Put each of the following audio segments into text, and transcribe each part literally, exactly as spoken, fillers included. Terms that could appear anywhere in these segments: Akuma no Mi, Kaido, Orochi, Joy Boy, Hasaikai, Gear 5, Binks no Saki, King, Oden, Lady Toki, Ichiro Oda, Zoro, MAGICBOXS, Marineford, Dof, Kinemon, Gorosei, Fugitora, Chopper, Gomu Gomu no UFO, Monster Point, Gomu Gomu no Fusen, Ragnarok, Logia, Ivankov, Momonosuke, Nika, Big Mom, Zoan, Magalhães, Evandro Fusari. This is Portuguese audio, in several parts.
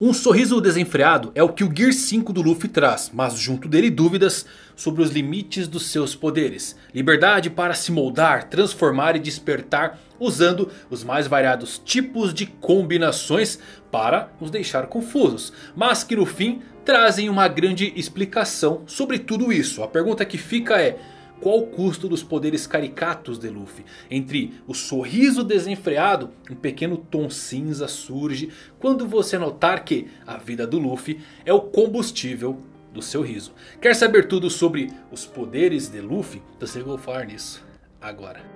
Um sorriso desenfreado é o que o Gear cinco do Luffy traz, mas junto dele dúvidas sobre os limites dos seus poderes. Liberdade para se moldar, transformar e despertar usando os mais variados tipos de combinações para nos deixar confusos, mas que no fim trazem uma grande explicação sobre tudo isso. A pergunta que fica é: qual o custo dos poderes caricatos de Luffy? Entre o sorriso desenfreado, um pequeno tom cinza surge quando você notar que a vida do Luffy é o combustível do seu riso. Quer saber tudo sobre os poderes de Luffy? Então eu vou falar nisso agora.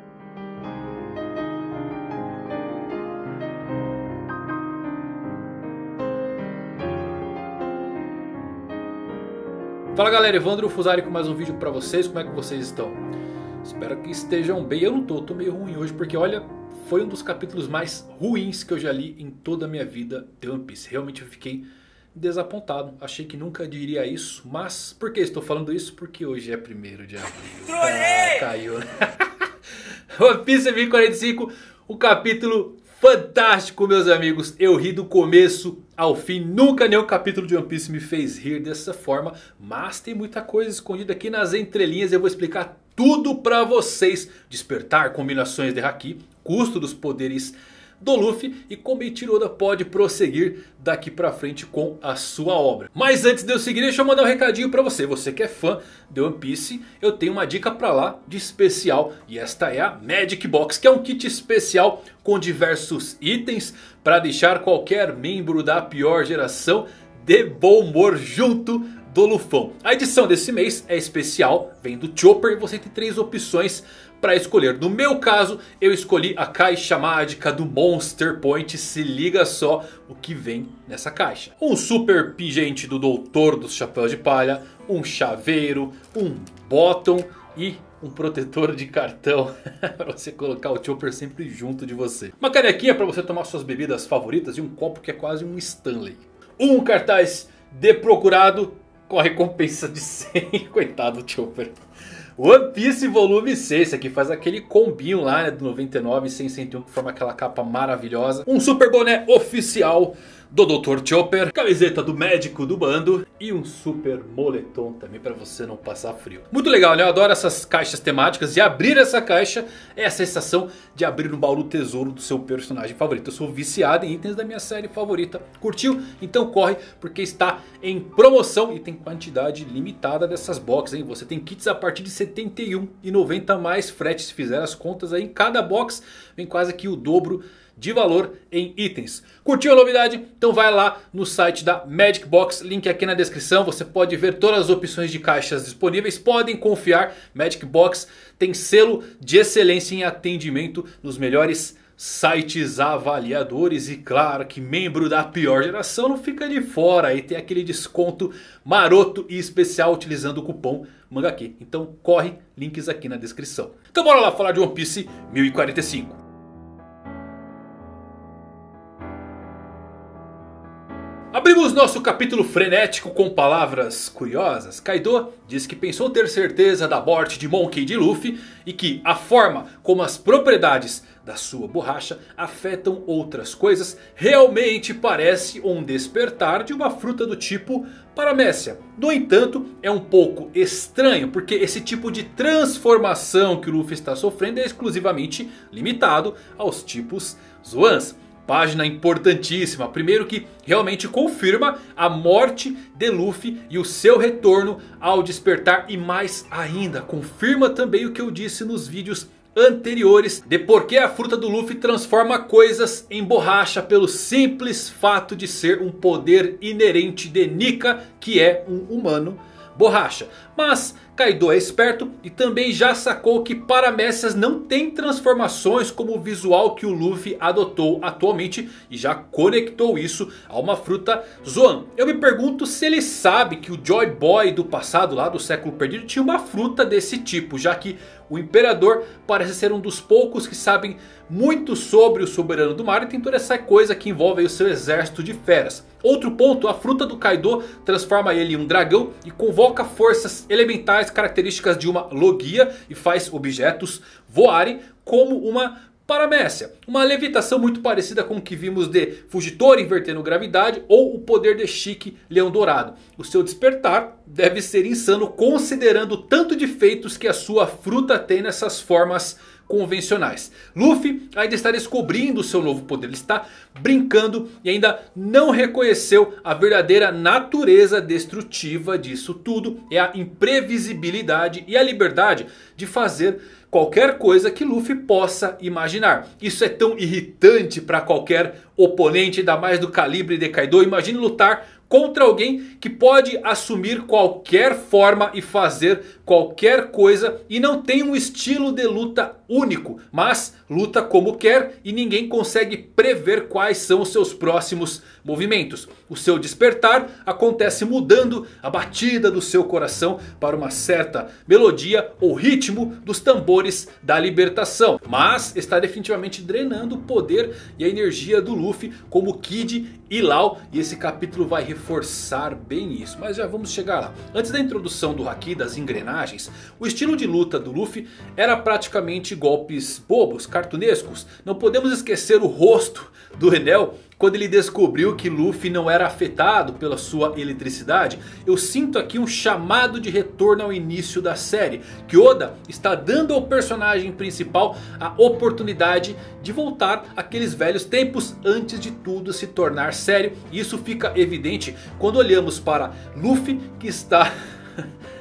Fala galera, Evandro Fusari com mais um vídeo pra vocês. Como é que vocês estão? Espero que estejam bem. Eu não tô, tô meio ruim hoje porque olha, foi um dos capítulos mais ruins que eu já li em toda a minha vida de One Piece. Realmente eu fiquei desapontado, achei que nunca diria isso. Mas por que estou falando isso? Porque hoje é primeiro de abril. Ah, caiu. One Piece mil e quarenta e cinco, o capítulo fantástico, meus amigos. Eu ri do começo ao fim. Nunca nenhum capítulo de One Piece me fez rir dessa forma. Mas tem muita coisa escondida aqui nas entrelinhas. Eu vou explicar tudo pra vocês. Despertar, combinações de Haki, custo dos poderes do Luffy e como Eiichiro Oda pode prosseguir daqui pra frente com a sua obra. Mas antes de eu seguir, deixa eu mandar um recadinho pra você. Você que é fã de One Piece, eu tenho uma dica pra lá de especial. E esta é a Magic Box, que é um kit especial com diversos itens pra deixar qualquer membro da pior geração de bom humor junto do Lufão. A edição desse mês é especial, vem do Chopper e você tem três opções para escolher. No meu caso, eu escolhi a caixa mágica do Monster Point. Se liga só o que vem nessa caixa: um super pingente do Doutor dos Chapéus de Palha, um chaveiro, um bottom e um protetor de cartão para você colocar o Chopper sempre junto de você. Uma canequinha para você tomar suas bebidas favoritas e um copo que é quase um Stanley. Um cartaz de procurado com a recompensa de cem. Coitado do Chopper. One Piece volume seis, aqui faz aquele combinho lá, né, do noventa e nove e cem, cento e um, que forma aquela capa maravilhosa. Um super boné oficial do doutor Chopper, camiseta do médico do bando e um super moletom também para você não passar frio. Muito legal, né? Eu adoro essas caixas temáticas e abrir essa caixa é a sensação de abrir um baú do tesouro do seu personagem favorito. Eu sou viciado em itens da minha série favorita. Curtiu? Então corre, porque está em promoção e tem quantidade limitada dessas boxes, hein? Você tem kits a partir de setenta e um reais e noventa centavos mais frete. Se fizer as contas aí, em cada box vem quase que o dobro de valor em itens. Curtiu a novidade? Então vai lá no site da Magic Box, link aqui na descrição. Você pode ver todas as opções de caixas disponíveis. Podem confiar, Magic Box tem selo de excelência em atendimento nos melhores sites avaliadores. E claro que membro da pior geração não fica de fora. E tem aquele desconto maroto e especial utilizando o cupom MANGAQ. Então corre, links aqui na descrição. Então bora lá falar de One Piece mil e quarenta e cinco. Abrimos nosso capítulo frenético com palavras curiosas. Kaido diz que pensou ter certeza da morte de Monkey D. Luffy e que a forma como as propriedades da sua borracha afetam outras coisas realmente parece um despertar de uma fruta do tipo Paramécia. No entanto, é um pouco estranho porque esse tipo de transformação que o Luffy está sofrendo é exclusivamente limitado aos tipos Zoans. Página importantíssima. Primeiro que realmente confirma a morte de Luffy e o seu retorno ao despertar. E mais ainda, confirma também o que eu disse nos vídeos anteriores de por que a fruta do Luffy transforma coisas em borracha pelo simples fato de ser um poder inerente de Nika, que é um humano borracha. Mas Kaido é esperto e também já sacou que Paramécias não tem transformações como o visual que o Luffy adotou atualmente. E já conectou isso a uma fruta Zoan. Eu me pergunto se ele sabe que o Joy Boy do passado, lá do século perdido, tinha uma fruta desse tipo. Já que o Imperador parece ser um dos poucos que sabem muito sobre o Soberano do Mar. E tem toda essa coisa que envolve aí o seu exército de feras. Outro ponto, a fruta do Kaido transforma ele em um dragão e convoca forças elementais características de uma Logia e faz objetos voarem como uma Paramécia, uma levitação muito parecida com o que vimos de Fugitora invertendo gravidade ou o poder de Chique Leão Dourado. O seu despertar deve ser insano considerando o tanto de feitos que a sua fruta tem nessas formas convencionais. Luffy ainda está descobrindo o seu novo poder, ele está brincando e ainda não reconheceu a verdadeira natureza destrutiva disso tudo. É a imprevisibilidade e a liberdade de fazer qualquer coisa que Luffy possa imaginar. Isso é tão irritante para qualquer oponente, ainda mais do calibre de Kaido. Imagine lutar contra alguém que pode assumir qualquer forma e fazer qualquer coisa e não tem um estilo de luta único, mas luta como quer e ninguém consegue prever quais são os seus próximos movimentos. O seu despertar acontece mudando a batida do seu coração para uma certa melodia ou ritmo dos tambores da libertação, mas está definitivamente drenando o poder e a energia do Luffy como Kid e Law, e esse capítulo vai reforçar bem isso, mas já vamos chegar lá. Antes da introdução do Haki das engrenagens, o estilo de luta do Luffy era praticamente golpes bobos, cartunescos. Não podemos esquecer o rosto do Enel quando ele descobriu que Luffy não era afetado pela sua eletricidade. Eu sinto aqui um chamado de retorno ao início da série, que Oda está dando ao personagem principal a oportunidade de voltar àqueles velhos tempos antes de tudo se tornar sério. E isso fica evidente quando olhamos para Luffy, que está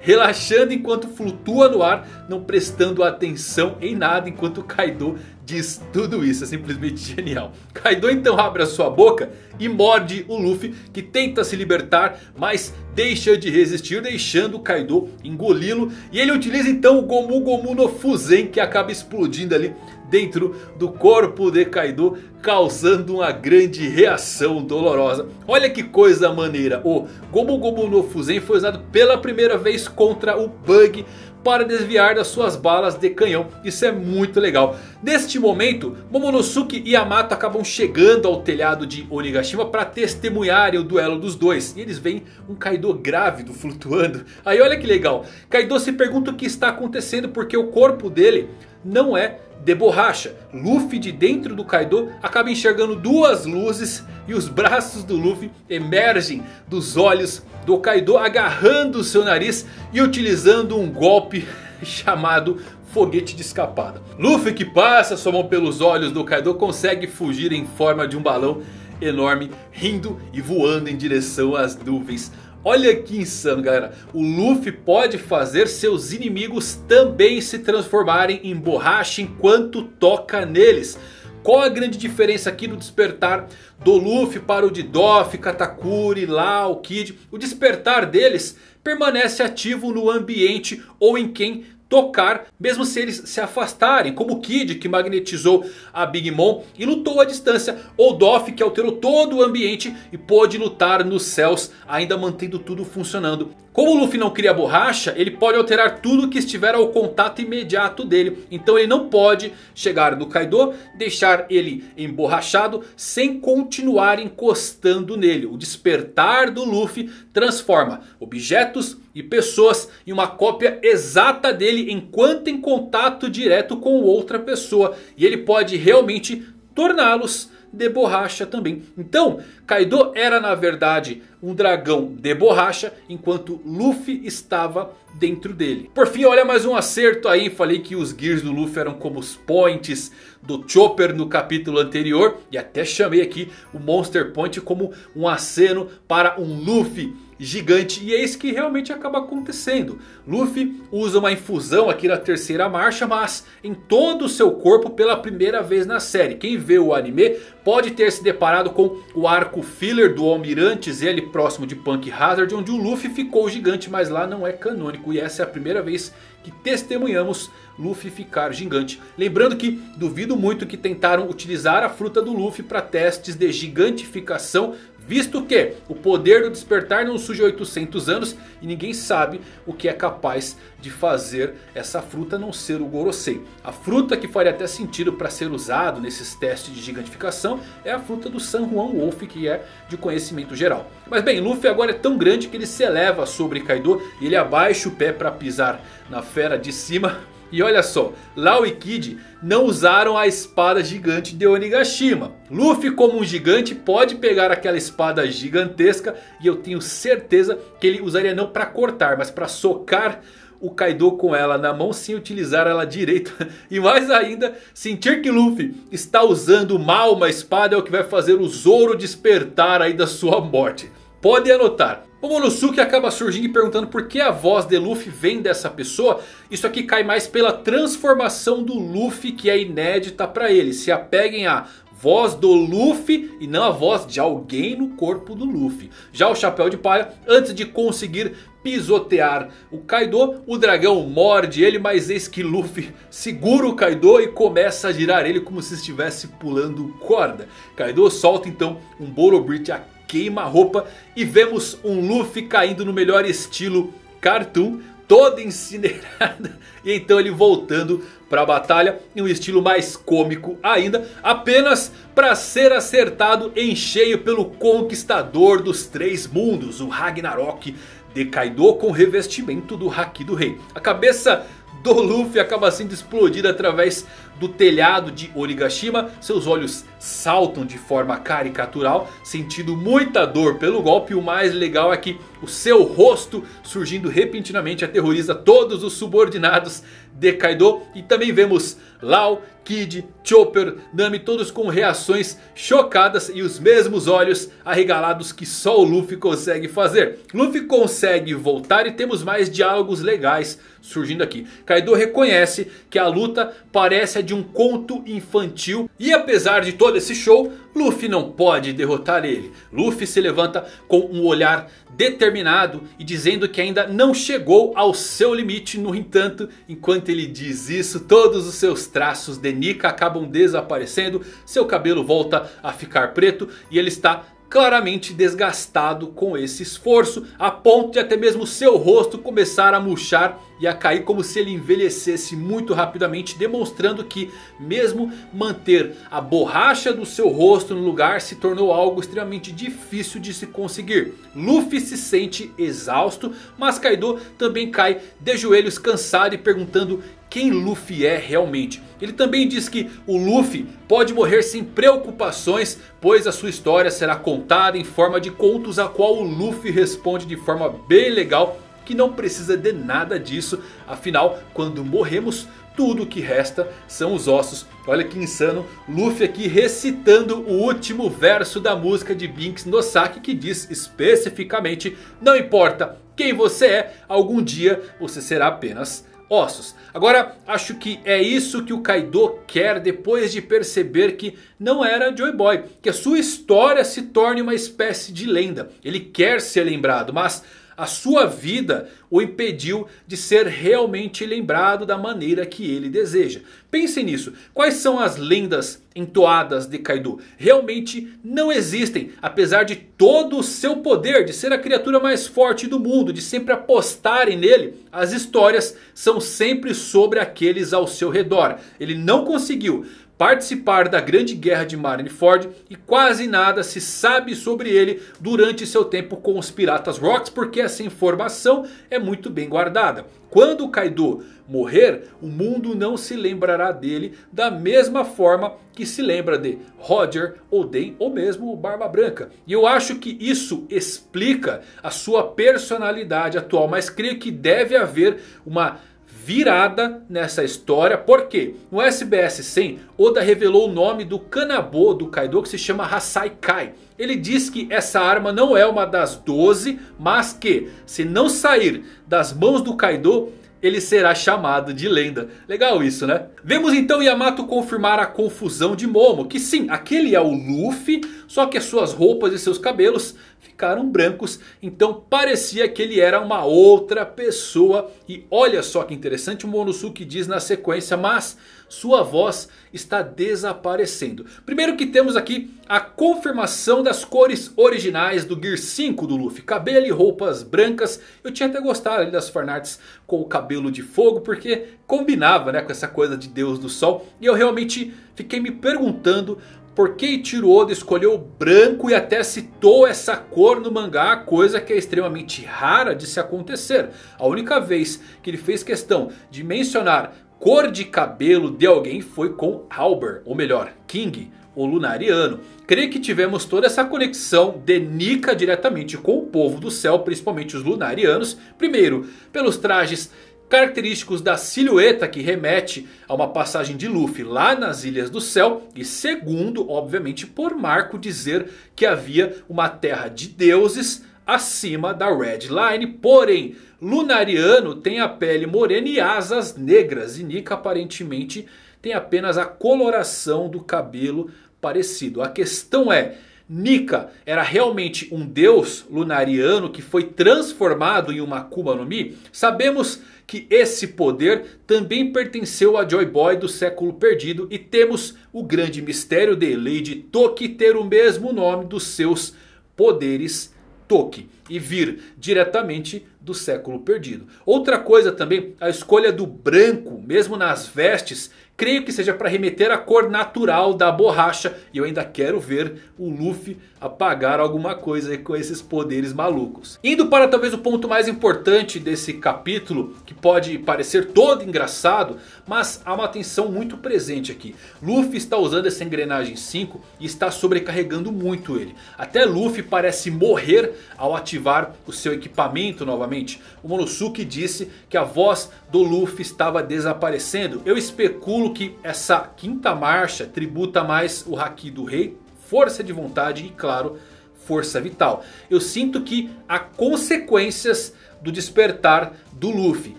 relaxando enquanto flutua no ar, não prestando atenção em nada, enquanto Kaido diz tudo isso. É simplesmente genial. Kaido então abre a sua boca e morde o Luffy, que tenta se libertar, mas deixa de resistir, deixando Kaido engoli-lo. E ele utiliza então o Gomu Gomu no Fusen, que acaba explodindo ali dentro do corpo de Kaido, causando uma grande reação dolorosa. Olha que coisa maneira. O Gomu Gomu no Fusen foi usado pela primeira vez contra o Bug para desviar das suas balas de canhão. Isso é muito legal. Neste momento, Momonosuke e Yamato acabam chegando ao telhado de Onigashima para testemunharem o duelo dos dois. E eles veem um Kaido grávido flutuando. Aí olha que legal. Kaido se pergunta o que está acontecendo, porque o corpo dele não é de borracha. Luffy, de dentro do Kaido, acaba enxergando duas luzes e os braços do Luffy emergem dos olhos do Kaido, agarrando o seu nariz e utilizando um golpe chamado foguete de escapada. Luffy, que passa sua mão pelos olhos do Kaido, consegue fugir em forma de um balão enorme, rindo e voando em direção às nuvens. Olha que insano, galera. O Luffy pode fazer seus inimigos também se transformarem em borracha enquanto toca neles. Qual a grande diferença aqui no despertar do Luffy para o de Dof, Katakuri, Law, Kid? O despertar deles permanece ativo no ambiente ou em quem tocar, mesmo se eles se afastarem, como o Kid, que magnetizou a Big Mom e lutou à distância, ou Dof, que alterou todo o ambiente e pôde lutar nos céus, ainda mantendo tudo funcionando. Como o Luffy não cria borracha, ele pode alterar tudo que estiver ao contato imediato dele. Então ele não pode chegar no Kaido, deixar ele emborrachado sem continuar encostando nele. O despertar do Luffy transforma objetos e pessoas em uma cópia exata dele enquanto em contato direto com outra pessoa. E ele pode realmente torná-los de borracha também. Então Kaido era na verdade um dragão de borracha, enquanto Luffy estava dentro dele. Por fim, olha mais um acerto aí. Falei que os Gears do Luffy eram como os Points do Chopper no capítulo anterior, e até chamei aqui o Monster Point como um aceno para um Luffy gigante. E é isso que realmente acaba acontecendo. Luffy usa uma infusão aqui na terceira marcha, mas em todo o seu corpo pela primeira vez na série. Quem vê o anime pode ter se deparado com o arco filler do Almirante Z ali próximo de Punk Hazard, onde o Luffy ficou gigante, mas lá não é canônico. E essa é a primeira vez que testemunhamos Luffy ficar gigante. Lembrando que duvido muito que tentaram utilizar a fruta do Luffy para testes de gigantificação, visto que o poder do despertar não surge há oitocentos anos e ninguém sabe o que é capaz de fazer essa fruta, a não ser o Gorosei. A fruta que faria até sentido para ser usado nesses testes de gigantificação é a fruta do San Juan Wolf, que é de conhecimento geral. Mas bem, Luffy agora é tão grande que ele se eleva sobre Kaido e ele abaixa o pé para pisar na fera de cima. E olha só, Law e Kid não usaram a espada gigante de Onigashima. Luffy, como um gigante, pode pegar aquela espada gigantesca e eu tenho certeza que ele usaria não para cortar, mas para socar o Kaido com ela na mão sem utilizar ela direito. E mais ainda, sentir que Luffy está usando mal uma espada é o que vai fazer o Zoro despertar aí da sua morte. Pode anotar. O Momonosuke acaba surgindo e perguntando por que a voz de Luffy vem dessa pessoa. Isso aqui cai mais pela transformação do Luffy, que é inédita para ele. Se apeguem à voz do Luffy e não a voz de alguém no corpo do Luffy. Já o Chapéu de Palha, antes de conseguir pisotear o Kaido, o dragão morde ele, mas eis que Luffy segura o Kaido e começa a girar ele como se estivesse pulando corda. Kaido solta então um Boro Bridge aqui, queima roupa, e vemos um Luffy caindo no melhor estilo cartoon, todo incinerado, e então ele voltando para a batalha em um estilo mais cômico ainda, apenas para ser acertado em cheio pelo conquistador dos três mundos, o Ragnarok de Kaido, com revestimento do Haki do Rei. A cabeça do Luffy acaba sendo explodida através do telhado de Onigashima. Seus olhos saltam de forma caricatural, sentindo muita dor pelo golpe. E o mais legal é que o seu rosto, surgindo repentinamente, aterroriza todos os subordinados de Kaido. E também vemos Law, Kid, Chopper, Nami, todos com reações chocadas e os mesmos olhos arregalados que só o Luffy consegue fazer. Luffy consegue voltar e temos mais diálogos legais surgindo aqui. Kaido reconhece que a luta parece a de um conto infantil e, apesar de todo esse show, Luffy não pode derrotar ele. Luffy se levanta com um olhar determinado e dizendo que ainda não chegou ao seu limite. No entanto, enquanto ele diz isso, todos os seus traços de Nika acabam desaparecendo, seu cabelo volta a ficar preto e ele está claramente desgastado com esse esforço, a ponto de até mesmo seu rosto começar a murchar e a cair, como se ele envelhecesse muito rapidamente, demonstrando que mesmo manter a borracha do seu rosto no lugar se tornou algo extremamente difícil de se conseguir. Luffy se sente exausto, mas Kaido também cai de joelhos cansado e perguntando quem Luffy é realmente. Ele também diz que o Luffy pode morrer sem preocupações, pois a sua história será contada em forma de contos, a qual o Luffy responde de forma bem legal que não precisa de nada disso. Afinal, quando morremos, tudo que resta são os ossos. Olha que insano, Luffy aqui recitando o último verso da música de Binks no Saki, que diz especificamente: não importa quem você é, algum dia você será apenas ossos. Agora, acho que é isso que o Kaido quer, depois de perceber que não era Joy Boy, que a sua história se torne uma espécie de lenda. Ele quer ser lembrado, mas a sua vida o impediu de ser realmente lembrado da maneira que ele deseja. Pensem nisso. Quais são as lendas entoadas de Kaido? Realmente não existem. Apesar de todo o seu poder, de ser a criatura mais forte do mundo, de sempre apostarem nele, as histórias são sempre sobre aqueles ao seu redor. Ele não conseguiu participar da grande guerra de Marineford e quase nada se sabe sobre ele durante seu tempo com os Piratas Rocks, porque essa informação é muito bem guardada. Quando Kaido morrer, o mundo não se lembrará dele da mesma forma que se lembra de Roger, Oden ou mesmo o Barba Branca. E eu acho que isso explica a sua personalidade atual, mas creio que deve haver uma virada nessa história, porque no S B S cem, Oda revelou o nome do Kanabo do Kaido, que se chama Hasaikai. Ele diz que essa arma não é uma das doze, mas que se não sair das mãos do Kaido, ele será chamado de lenda. Legal isso, né? Vemos então Yamato confirmar a confusão de Momo, que sim, aquele é o Luffy, só que as suas roupas e seus cabelos ficaram brancos, então parecia que ele era uma outra pessoa. E olha só que interessante, o Momonosuke diz na sequência: mas sua voz está desaparecendo. Primeiro que temos aqui a confirmação das cores originais do Gear cinco do Luffy: cabelo e roupas brancas. Eu tinha até gostado ali das fanarts com o cabelo de fogo, porque combinava, né, com essa coisa de Deus do Sol. E eu realmente fiquei me perguntando por que Ichiro Oda escolheu o branco e até citou essa cor no mangá, coisa que é extremamente rara de se acontecer. A única vez que ele fez questão de mencionar cor de cabelo de alguém foi com Halberd, ou melhor, King, o Lunariano. Creio que tivemos toda essa conexão de Nika diretamente com o povo do céu, principalmente os Lunarianos. Primeiro, pelos trajes característicos da silhueta que remete a uma passagem de Luffy lá nas Ilhas do Céu. E segundo, obviamente, por Marco dizer que havia uma terra de deuses acima da Red Line. Porém, Lunariano tem a pele morena e asas negras. E Nika aparentemente tem apenas a coloração do cabelo parecido. A questão é: Nika era realmente um deus lunariano que foi transformado em uma Akuma no Mi? Sabemos que esse poder também pertenceu a Joy Boy do século perdido. E temos o grande mistério de Lady Toki ter o mesmo nome dos seus poderes Toki, e vir diretamente do século perdido. Outra coisa também, a escolha do branco, mesmo nas vestes, creio que seja para remeter à cor natural da borracha. E eu ainda quero ver o Luffy apagar alguma coisa com esses poderes malucos. Indo para talvez o ponto mais importante desse capítulo, que pode parecer todo engraçado, mas há uma tensão muito presente aqui. Luffy está usando essa engrenagem cinco e está sobrecarregando muito ele. Até Luffy parece morrer ao ativar o seu equipamento novamente. O Momonosuke disse que a voz do Luffy estava desaparecendo. Eu especulo que essa quinta marcha tributa mais o Haki do Rei, força de vontade e, claro, força vital. Eu sinto que há consequências do despertar do Luffy,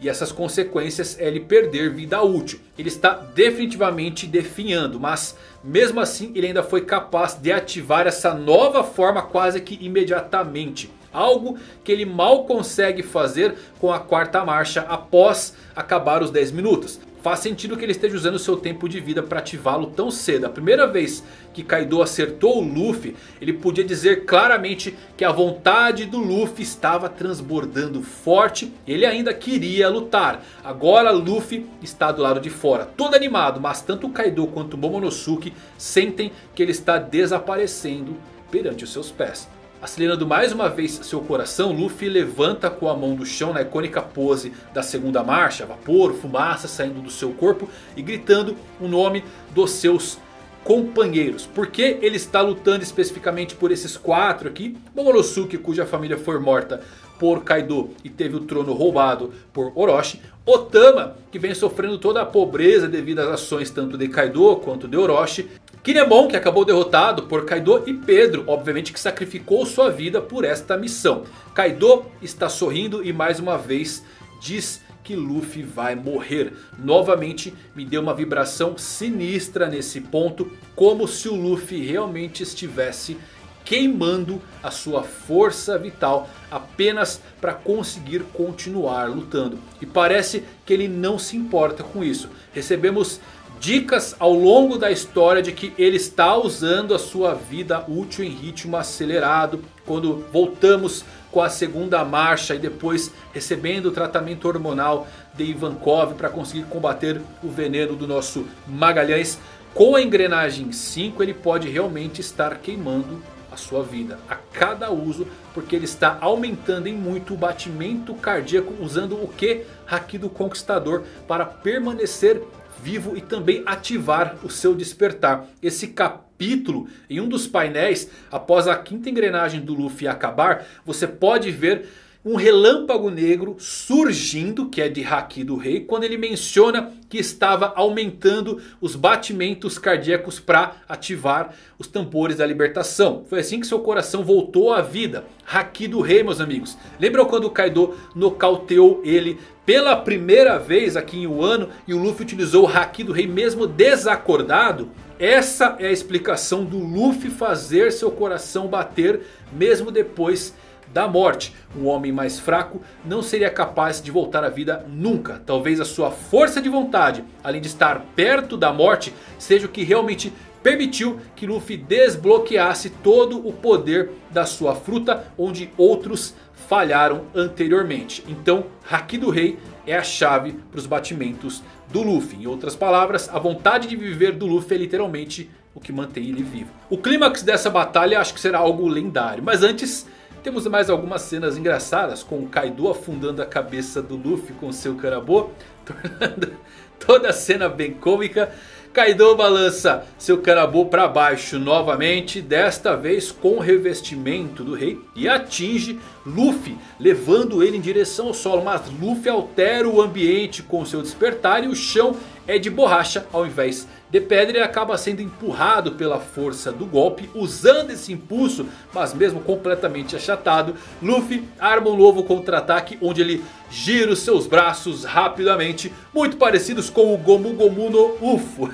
e essas consequências é ele perder vida útil. Ele está definitivamente definhando, mas mesmo assim ele ainda foi capaz de ativar essa nova forma quase que imediatamente. Algo que ele mal consegue fazer com a quarta marcha após acabar os dez minutos. Faz sentido que ele esteja usando o seu tempo de vida para ativá-lo tão cedo. A primeira vez que Kaido acertou o Luffy, ele podia dizer claramente que a vontade do Luffy estava transbordando forte. Ele ainda queria lutar. Agora Luffy está do lado de fora, todo animado. Mas tanto Kaido quanto Momonosuke sentem que ele está desaparecendo perante os seus pés. Acelerando mais uma vez seu coração, Luffy levanta com a mão do chão na icônica pose da segunda marcha. Vapor, fumaça saindo do seu corpo e gritando o nome dos seus companheiros. Por que ele está lutando especificamente por esses quatro aqui? Momonosuke, cuja família foi morta por Kaido e teve o trono roubado por Orochi. Otama, que vem sofrendo toda a pobreza devido às ações tanto de Kaido quanto de Orochi. Kinemon, que acabou derrotado por Kaido, e Pedro, obviamente, que sacrificou sua vida por esta missão. Kaido está sorrindo e mais uma vez diz que Luffy vai morrer. Novamente me deu uma vibração sinistra nesse ponto, como se o Luffy realmente estivesse queimando a sua força vital apenas para conseguir continuar lutando. E parece que ele não se importa com isso. Recebemos dicas ao longo da história de que ele está usando a sua vida útil em ritmo acelerado. Quando voltamos com a segunda marcha e depois recebendo o tratamento hormonal de Ivankov para conseguir combater o veneno do nosso Magalhães. Com a engrenagem cinco ele pode realmente estar queimando a sua vida a cada uso, porque ele está aumentando em muito o batimento cardíaco usando o que? Haki do Conquistador, para permanecer vivo e também ativar o seu despertar. Esse capítulo, em um dos painéis, após a quinta engrenagem do Luffy acabar, você pode ver um relâmpago negro surgindo, que é de Haki do Rei, quando ele menciona que estava aumentando os batimentos cardíacos para ativar os tambores da libertação. Foi assim que seu coração voltou à vida. Haki do Rei, meus amigos. Lembram quando o Kaido nocauteou ele pela primeira vez aqui em Wano e o Luffy utilizou o Haki do Rei mesmo desacordado? Essa é a explicação do Luffy fazer seu coração bater mesmo depois da morte. Um homem mais fraco não seria capaz de voltar à vida nunca. Talvez a sua força de vontade, além de estar perto da morte, seja o que realmente permitiu que Luffy desbloqueasse todo o poder da sua fruta, onde outros falharam anteriormente. Então, Haki do Rei é a chave para os batimentos do Luffy. Em outras palavras, a vontade de viver do Luffy é literalmente o que mantém ele vivo. O clímax dessa batalha acho que será algo lendário, mas antes temos mais algumas cenas engraçadas, com o Kaido afundando a cabeça do Luffy com seu kanabô, tornando, toda a cena bem cômica. Kaido balança seu carabou para baixo novamente, desta vez com o revestimento do rei, e atinge Luffy, levando ele em direção ao solo. Mas Luffy altera o ambiente com seu despertar e o chão é de borracha ao invés de pedra. E acaba sendo empurrado pela força do golpe. Usando esse impulso, mas mesmo completamente achatado, Luffy arma um novo contra-ataque, onde ele gira os seus braços rapidamente, muito parecidos com o Gomu Gomu no Ufo.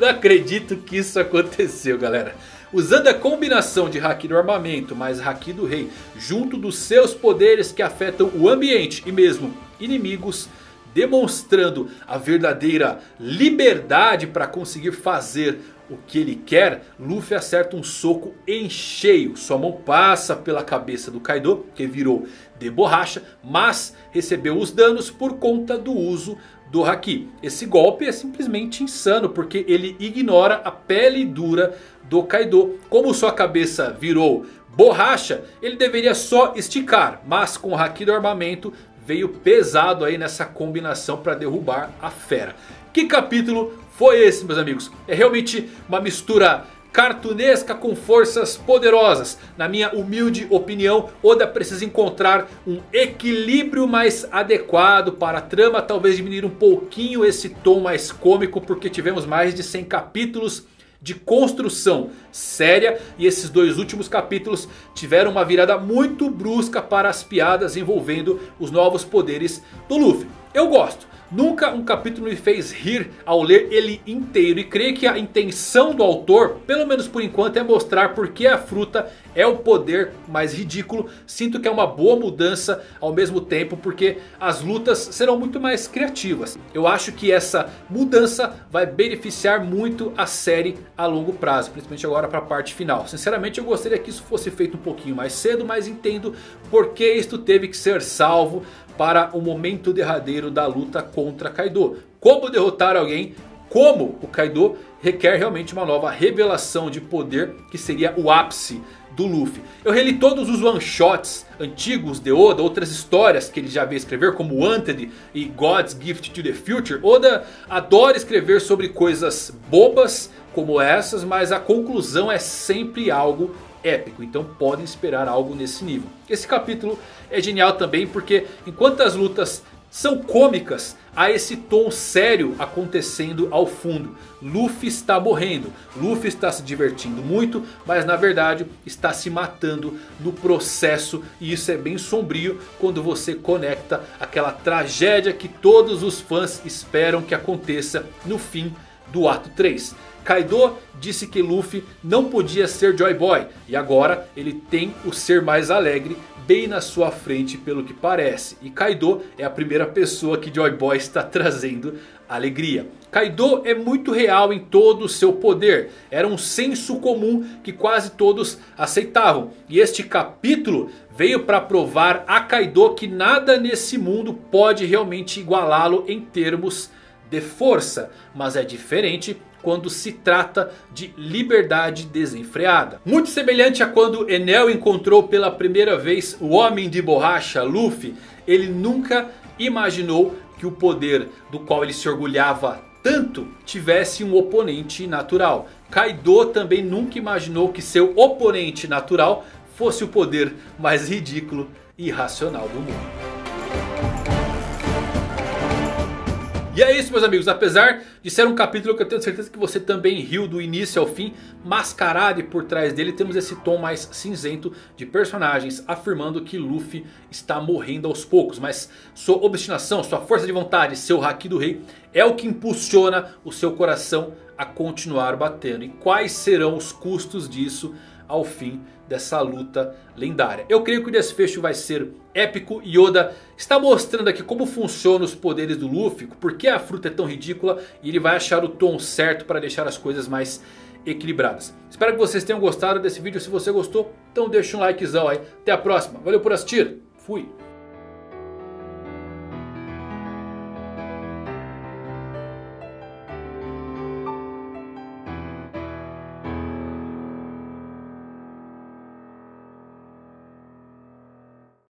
Não acredito que isso aconteceu, galera. Usando a combinação de Haki do armamento mais Haki do rei, junto dos seus poderes que afetam o ambiente e mesmo inimigos, demonstrando a verdadeira liberdade para conseguir fazer o que ele quer, Luffy acerta um soco em cheio. Sua mão passa pela cabeça do Kaido, que virou de borracha, mas recebeu os danos por conta do uso do Haki. Esse golpe é simplesmente insano, porque ele ignora a pele dura do Kaido. Como sua cabeça virou borracha, ele deveria só esticar, mas com o Haki do armamento veio pesado aí nessa combinação para derrubar a fera. Que capítulo foi esse, meus amigos? É realmente uma mistura cartunesca com forças poderosas. Na minha humilde opinião, Oda precisa encontrar um equilíbrio mais adequado para a trama. Talvez diminuir um pouquinho esse tom mais cômico, porque tivemos mais de cem capítulos de construção séria, e esses dois últimos capítulos tiveram uma virada muito brusca para as piadas envolvendo os novos poderes do Luffy. Eu gosto. Nunca um capítulo me fez rir ao ler ele inteiro, e creio que a intenção do autor, pelo menos por enquanto, é mostrar porque a fruta é o poder mais ridículo. Sinto que é uma boa mudança ao mesmo tempo, porque as lutas serão muito mais criativas. Eu acho que essa mudança vai beneficiar muito a série a longo prazo, principalmente agora para a parte final. Sinceramente, eu gostaria que isso fosse feito um pouquinho mais cedo, mas entendo porque isto teve que ser salvo para o momento derradeiro da luta contra Kaido. Como derrotar alguém como o Kaido requer realmente uma nova revelação de poder, que seria o ápice do Luffy. Eu reli todos os one shots antigos de Oda, outras histórias que ele já veio escrever, como Wanted e God's Gift to the Future. Oda adora escrever sobre coisas bobas como essas, mas a conclusão é sempre algo épico, então podem esperar algo nesse nível. Esse capítulo é genial também, porque enquanto as lutas são cômicas, há esse tom sério acontecendo ao fundo. Luffy está morrendo, Luffy está se divertindo muito, mas na verdade está se matando no processo. E isso é bem sombrio quando você conecta aquela tragédia que todos os fãs esperam que aconteça no fim do ato três. Kaido disse que Luffy não podia ser Joy Boy, e agora ele tem o ser mais alegre bem na sua frente, pelo que parece. E Kaido é a primeira pessoa que Joy Boy está trazendo alegria. Kaido é muito real em todo o seu poder. Era um senso comum que quase todos aceitavam. E este capítulo veio para provar a Kaido que nada nesse mundo pode realmente igualá-lo em termos de força. Mas é diferente quando se trata de liberdade desenfreada. Muito semelhante a quando Enel encontrou pela primeira vez o Homem de Borracha, Luffy. Ele nunca imaginou que o poder do qual ele se orgulhava tanto tivesse um oponente natural. Kaido também nunca imaginou que seu oponente natural fosse o poder mais ridículo e irracional do mundo. E é isso, meus amigos, apesar de ser um capítulo que eu tenho certeza que você também riu do início ao fim, mascarado, e por trás dele temos esse tom mais cinzento de personagens afirmando que Luffy está morrendo aos poucos. Mas sua obstinação, sua força de vontade, seu Haki do rei é o que impulsiona o seu coração a continuar batendo. E quais serão os custos disso ao fim dessa luta lendária? Eu creio que o desfecho vai ser épico, e Oda está mostrando aqui como funcionam os poderes do Luffy, porque a fruta é tão ridícula, e ele vai achar o tom certo para deixar as coisas mais equilibradas. Espero que vocês tenham gostado desse vídeo. Se você gostou, então deixa um likezão aí. Até a próxima. Valeu por assistir. Fui.